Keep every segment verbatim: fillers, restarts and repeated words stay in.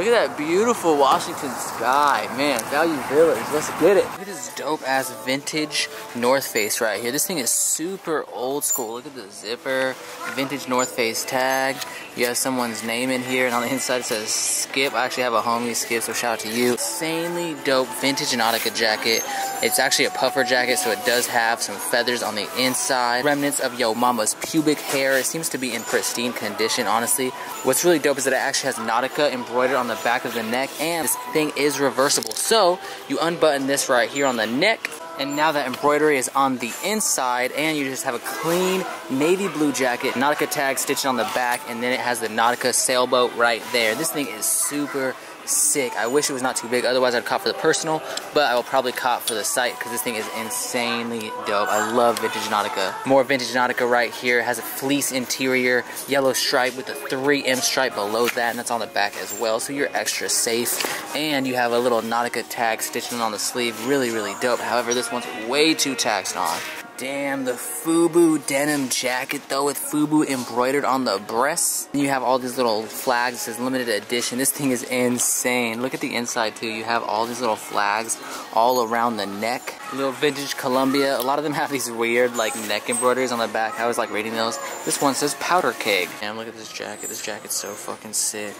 Look at that beautiful Washington sky. Man, value village, let's get it. Look at this dope ass vintage North Face right here. This thing is super old school. Look at the zipper, vintage North Face tag. You have someone's name in here and on the inside it says Skip. I actually have a homie Skip, so shout out to you. Insanely dope vintage Nautica jacket. It's actually a puffer jacket, so it does have some feathers on the inside. Remnants of yo mama's pubic hair. It seems to be in pristine condition, honestly. What's really dope is that it actually has Nautica embroidered on the back of the neck, and this thing is reversible. So you unbutton this right here on the neck, and now that embroidery is on the inside, and you just have a clean navy blue jacket, Nautica tag stitched on the back, and then it has the Nautica sailboat right there. This thing is super sick. I wish it was not too big, otherwise I'd cop for the personal, but I will probably cop for the site because this thing is insanely dope. I love vintage Nautica. More vintage Nautica right here. It has a fleece interior, yellow stripe with a three M stripe below that, and that's on the back as well, so you're extra safe. And you have a little Nautica tag stitching on the sleeve. Really, really dope. However, this one's way too taxed on. Damn, the FUBU denim jacket though, with FUBU embroidered on the breasts. You have all these little flags. It says limited edition. This thing is insane. Look at the inside too. You have all these little flags all around the neck. A little vintage Columbia. A lot of them have these weird like neck embroideries on the back. I was like reading those. This one says powder keg. Damn, look at this jacket. This jacket's so fucking sick.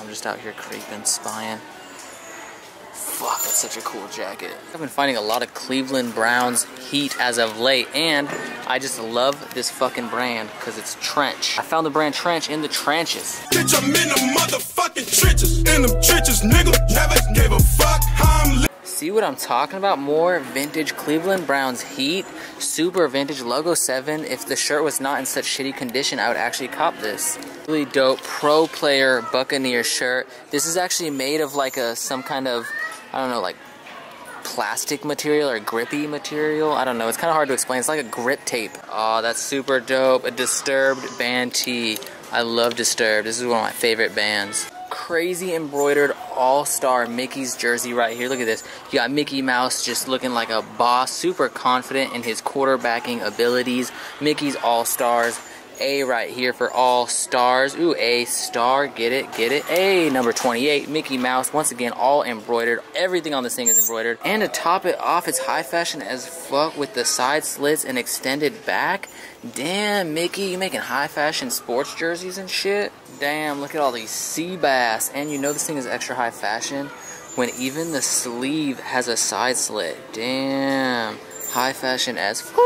I'm just out here creeping, spying. Fuck, that's such a cool jacket. I've been finding a lot of Cleveland Browns heat as of late, and I just love this fucking brand because it's trench. I found the brand trench in the trenches. Bitch, I'm in the motherfucking trenches. In the trenches, nigga. Never gave a fuck how I'm li- See what I'm talking about? More vintage Cleveland Browns heat, super vintage logo seven. If the shirt was not in such shitty condition, I would actually cop this. Really dope pro player Buccaneer shirt. This is actually made of like a some kind of, I don't know, like plastic material or grippy material. I don't know, it's kind of hard to explain. It's like a grip tape. Oh, that's super dope. A Disturbed band tee. I love Disturbed. This is one of my favorite bands. Crazy embroidered all-star Mickey's jersey right here. Look at this. You got Mickey Mouse just looking like a boss, super confident in his quarterbacking abilities. Mickey's all-stars. A right here for all stars. Ooh, a star. Get it, get it. A number twenty-eight, Mickey Mouse. Once again, all embroidered. Everything on this thing is embroidered. And to top it off, it's high fashion as fuck with the side slits and extended back. Damn, Mickey, you making high fashion sports jerseys and shit? Damn, look at all these sea bass. And you know this thing is extra high fashion when even the sleeve has a side slit. Damn, high fashion as fuck.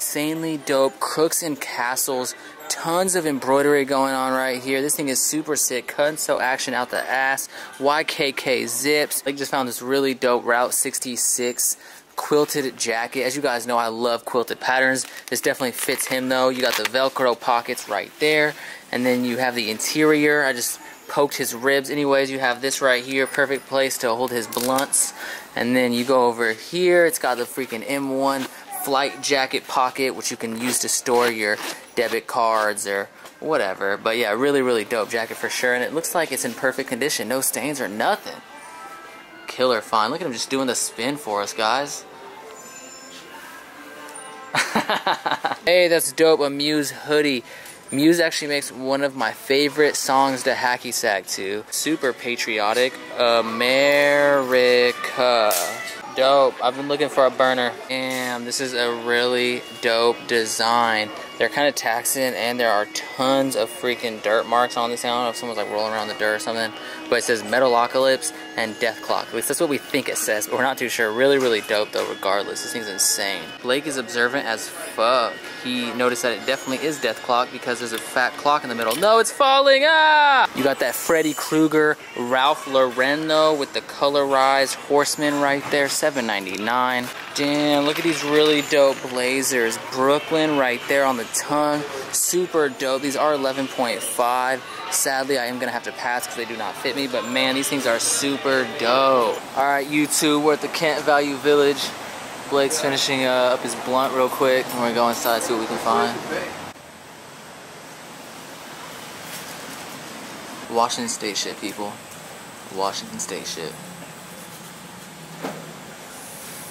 Insanely dope Crooks and Castles. Tons of embroidery going on right here. This thing is super sick. Cut and sew action out the ass. Y K K zips. I just found this really dope Route sixty-six quilted jacket. As you guys know, I love quilted patterns. This definitely fits him though. You got the Velcro pockets right there. And then you have the interior. I just poked his ribs. Anyways, you have this right here, perfect place to hold his blunts. And then you go over here, it's got the freaking M one flight jacket pocket, which you can use to store your debit cards or whatever. But yeah, really, really dope jacket for sure, and it looks like it's in perfect condition. No stains or nothing. Killer fine. Look at him just doing the spin for us, guys. Hey, that's dope. A Muse hoodie. Muse actually makes one of my favorite songs to hacky sack to. Super patriotic. America. Dope. I've been looking for a burner. Damn, this is a really dope design. They're kind of taxing, and there are tons of freaking dirt marks on this. I don't know if someone's like rolling around the dirt or something, but it says Metalocalypse and Death Clock. At least that's what we think it says, but we're not too sure. Really, really dope though, regardless. This thing's insane. Blake is observant as fuck. He noticed that it definitely is Death Clock because there's a fat clock in the middle. No, it's falling! Ah! You got that Freddy Krueger, Ralph Lorenzo with the colorized horseman right there. seven ninety-nine. Damn, look at these really dope blazers. Brooklyn right there on the tongue. Super dope. These are eleven point five. Sadly, I am gonna have to pass because they do not fit me, but man, these things are super dope. All right, you two, we're at the Kent Value Village. Blake's finishing uh, up his blunt real quick, and we're gonna go inside, see what we can find. Washington State shit, people. Washington State shit.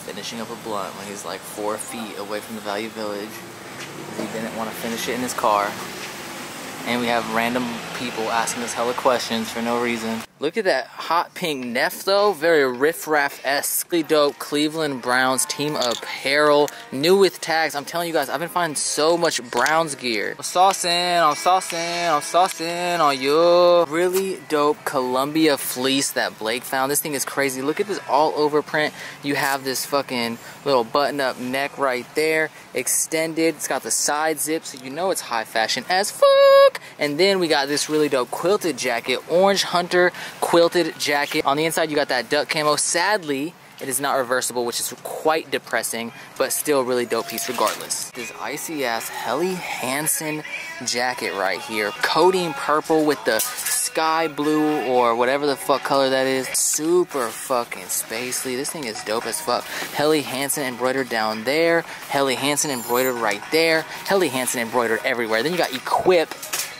Finishing up a blunt when he's like four feet away from the Value Village. He didn't want to finish it in his car. and we have random people asking us hella questions for no reason. Look at that hot pink Neff though, very riffraff-esque, dope Cleveland Browns team apparel, new with tags. I'm telling you guys, I've been finding so much Browns gear. I'm saucing, I'm saucing, I'm saucing on you. Really dope Columbia fleece that Blake found. This thing is crazy. Look at this all over print. You have this fucking little button-up neck right there, extended. It's got the side zip, so you know it's high fashion as fuck. And then we got this really dope quilted jacket, Orange Hunter quilted jacket. On the inside, you got that duck camo. Sadly, it is not reversible, which is quite depressing, but still really dope piece regardless. This icy ass Helly Hansen jacket right here, codeine purple with the sky blue or whatever the fuck color that is. Super fucking spacely. This thing is dope as fuck. Helly Hansen embroidered down there, Helly Hansen embroidered right there, Helly Hansen embroidered everywhere. Then you got Equip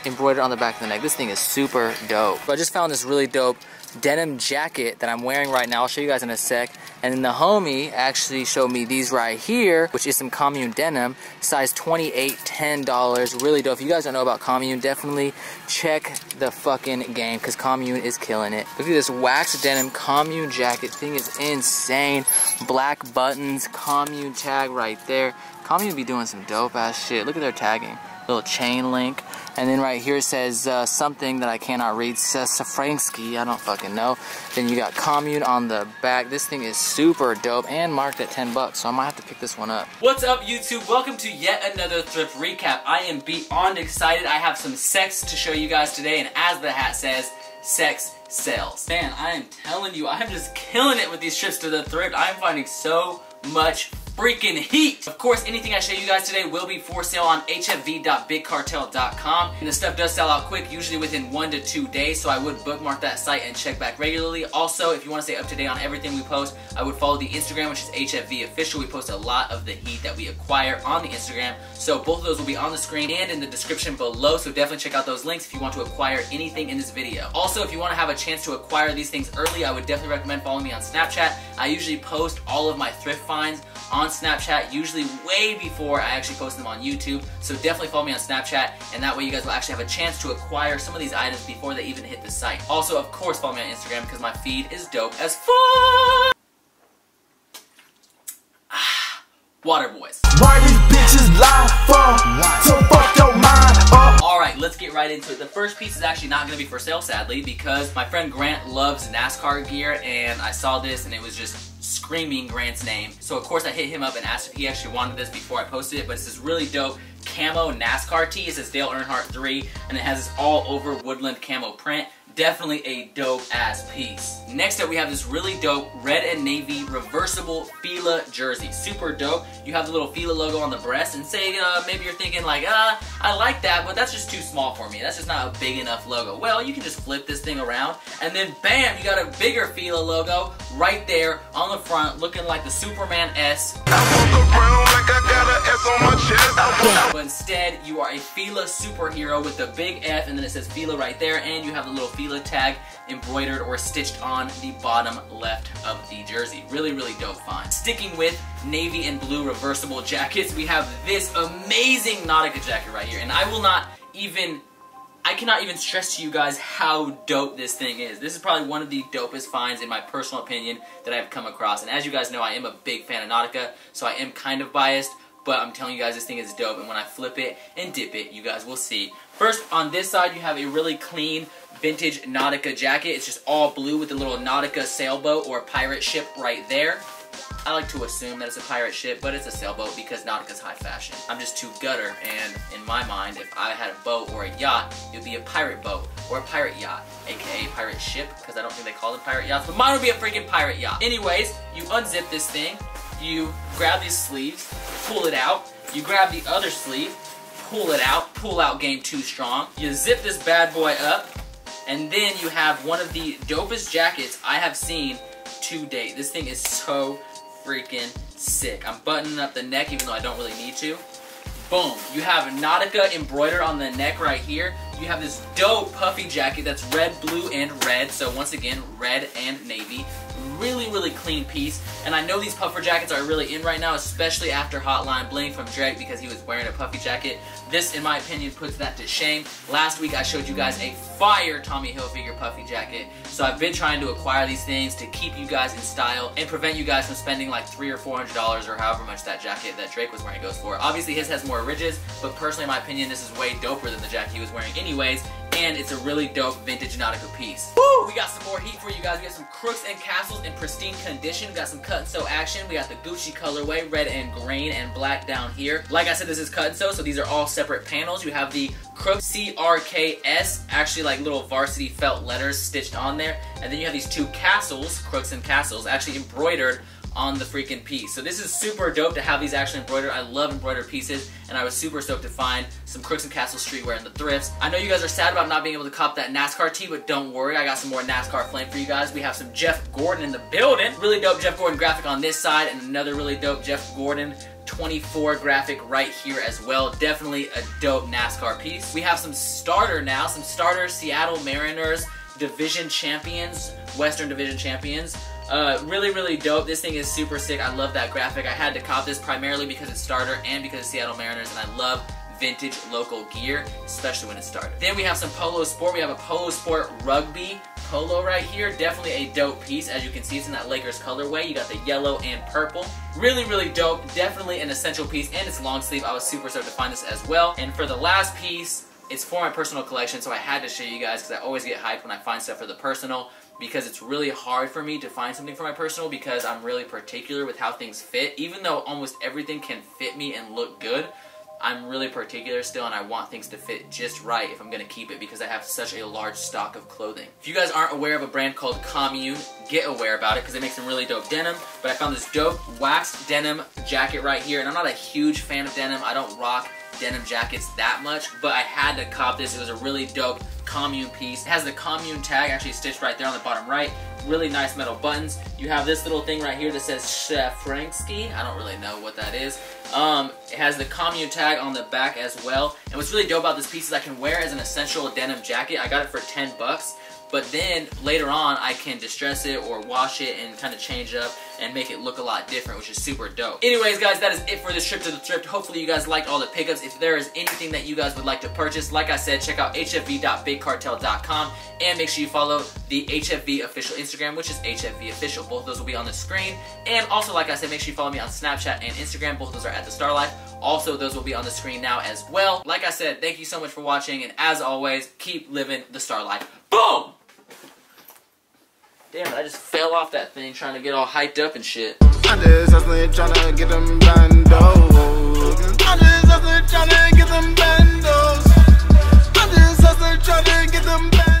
embroidered on the back of the neck. This thing is super dope. So I just found this really dope denim jacket that I'm wearing right now. I'll show you guys in a sec. And then the homie actually showed me these right here, which is some Commune denim, size twenty-eight, ten dollars. Really dope. If you guys don't know about Commune, definitely check the fucking game because Commune is killing it. Look at this wax denim Commune jacket. Thing is insane. Black buttons, Commune tag right there. Commune be doing some dope ass shit. Look at their tagging. Little chain link. And then right here says uh, something that I cannot read. Safransky, I don't fucking know. Then you got Commune on the back. This thing is super dope and marked at ten bucks, so I might have to pick this one up. What's up, YouTube? Welcome to yet another thrift recap. I am beyond excited. I have some sex to show you guys today, and as the hat says, sex sells. Man, I am telling you, I'm just killing it with these trips to the thrift. I'm finding so much freaking heat. Of course, anything I show you guys today will be for sale on h f v dot big cartel dot com. And the stuff does sell out quick, usually within one to two days, so I would bookmark that site and check back regularly. Also, if you want to stay up to date on everything we post, I would follow the Instagram, which is h f v official. We post a lot of the heat that we acquire on the Instagram, so both of those will be on the screen and in the description below, so definitely check out those links if you want to acquire anything in this video. Also, if you want to have a chance to acquire these things early, I would definitely recommend following me on Snapchat. I usually post all of my thrift finds on Snapchat, usually way before I actually post them on YouTube, so definitely follow me on Snapchat, and that way you guys will actually have a chance to acquire some of these items before they even hit the site. Also, of course, follow me on Instagram because my feed is dope as fuck. Ah, water boys. Why these bitches lie for? So fuck your mind up. Alright, let's get right into it. The first piece is actually not going to be for sale, sadly, because my friend Grant loves NASCAR gear, and I saw this and it was just screaming Grant's name. So of course I hit him up and asked if he actually wanted this before I posted it, but it's this really dope camo NASCAR tee. It says Dale Earnhardt the third, and it has this all over woodland camo print. Definitely a dope ass piece. Next up, we have this really dope red and navy reversible Fila jersey. Super dope. You have the little Fila logo on the breast, and say uh, maybe you're thinking like, ah, I like that, but that's just too small for me. That's just not a big enough logo. Well, you can just flip this thing around and then bam, you got a bigger Fila logo right there on the front, looking like the Superman S. But instead, you are a Fila superhero with the big F, and then it says Fila right there, and you have the little Fila tag embroidered or stitched on the bottom left of the jersey. Really, really dope find. Sticking with navy and blue reversible jackets, we have this amazing Nautica jacket right here, and I will not even... I cannot even stress to you guys how dope this thing is. This is probably one of the dopest finds, in my personal opinion, that I've come across. And as you guys know, I am a big fan of Nautica, so I am kind of biased, but I'm telling you guys, this thing is dope. And when I flip it and dip it, you guys will see. First, on this side, you have a really clean vintage Nautica jacket. It's just all blue with a little Nautica sailboat or pirate ship right there. I like to assume that it's a pirate ship, but it's a sailboat because Nautica's high fashion. I'm just too gutter, and in my mind, if I had a boat or a yacht, it would be a pirate boat or a pirate yacht, aka pirate ship, because I don't think they call them pirate yachts, but mine would be a freaking pirate yacht. Anyways, you unzip this thing, you grab these sleeves, pull it out, you grab the other sleeve, pull it out, pull out game too strong, you zip this bad boy up, and then you have one of the dopest jackets I have seen to date. This thing is so freaking sick. I'm buttoning up the neck even though I don't really need to. Boom. You have Nautica embroidered on the neck right here. You have this dope puffy jacket that's red, blue, and red. So once again, red and navy. Really, really clean piece. And I know these puffer jackets are really in right now, especially after Hotline Bling from Drake, because he was wearing a puffy jacket. This, in my opinion, puts that to shame. Last week, I showed you guys a fire Tommy Hilfiger puffy jacket. So I've been trying to acquire these things to keep you guys in style and prevent you guys from spending like three or four hundred dollars or however much that jacket that Drake was wearing goes for. Obviously, his has more ridges, but personally, in my opinion, this is way doper than the jacket he was wearing anyways. And it's a really dope vintage Nautica piece. Woo! We got some more heat for you guys. We got some Crooks and Castles in pristine condition. We got some cut and sew action. We got the Gucci colorway, red and green and black down here. Like I said, this is cut and sew, so these are all separate panels. You have the Crooks, C R K S, actually like little varsity felt letters stitched on there. And then you have these two castles, Crooks and Castles, actually embroidered on the freaking piece. So this is super dope to have these actually embroidered. I love embroidered pieces, and I was super stoked to find some Crooks and Castle streetwear in the thrifts. I know you guys are sad about not being able to cop that NASCAR tee, but don't worry, I got some more NASCAR flame for you guys. We have some Jeff Gordon in the building. Really dope Jeff Gordon graphic on this side, and another really dope Jeff Gordon twenty-four graphic right here as well. Definitely a dope NASCAR piece. We have some Starter now, some Starter Seattle Mariners division champions, Western division champions. Uh, really, really dope. This thing is super sick. I love that graphic. I had to cop this primarily because it's Starter and because it's Seattle Mariners, and I love vintage local gear, especially when it's Starter. Then we have some Polo Sport. We have a Polo Sport Rugby Polo right here. Definitely a dope piece. As you can see, it's in that Lakers colorway. You got the yellow and purple. Really, really dope. Definitely an essential piece, and it's long sleeve. I was super stoked to find this as well. And for the last piece, it's for my personal collection, so I had to show you guys because I always get hyped when I find stuff for the personal, because it's really hard for me to find something for my personal because I'm really particular with how things fit. Even though almost everything can fit me and look good, I'm really particular still, and I want things to fit just right if I'm going to keep it because I have such a large stock of clothing. If you guys aren't aware of a brand called Commune, get aware about it because they make some really dope denim. But I found this dope waxed denim jacket right here, and I'm not a huge fan of denim. I don't rock denim jackets that much, but I had to cop this. It was a really dope Commune piece. It has the Commune tag actually stitched right there on the bottom right. Really nice metal buttons. You have this little thing right here that says Chef Franksky. I don't really know what that is. Um, it has the Commune tag on the back as well. And what's really dope about this piece is I can wear it as an essential denim jacket. I got it for ten bucks. But then later on, I can distress it or wash it and kind of change up and make it look a lot different, which is super dope. Anyways, guys, that is it for this trip to the thrift. Hopefully, you guys liked all the pickups. If there is anything that you guys would like to purchase, like I said, check out H F V dot big cartel dot com and make sure you follow the H F V official Instagram, which is H F V official. Both of those will be on the screen. And also, like I said, make sure you follow me on Snapchat and Instagram. Both of those are at The Star Life. Also, those will be on the screen now as well. Like I said, thank you so much for watching, and as always, keep living the Star Life. Boom! Damn it, I just fell off that thing trying to get all hyped up and shit. I'm just hustling trying to get them bandos. I'm just hustling trying to get them bandos. I'm just hustling trying to get them bandos.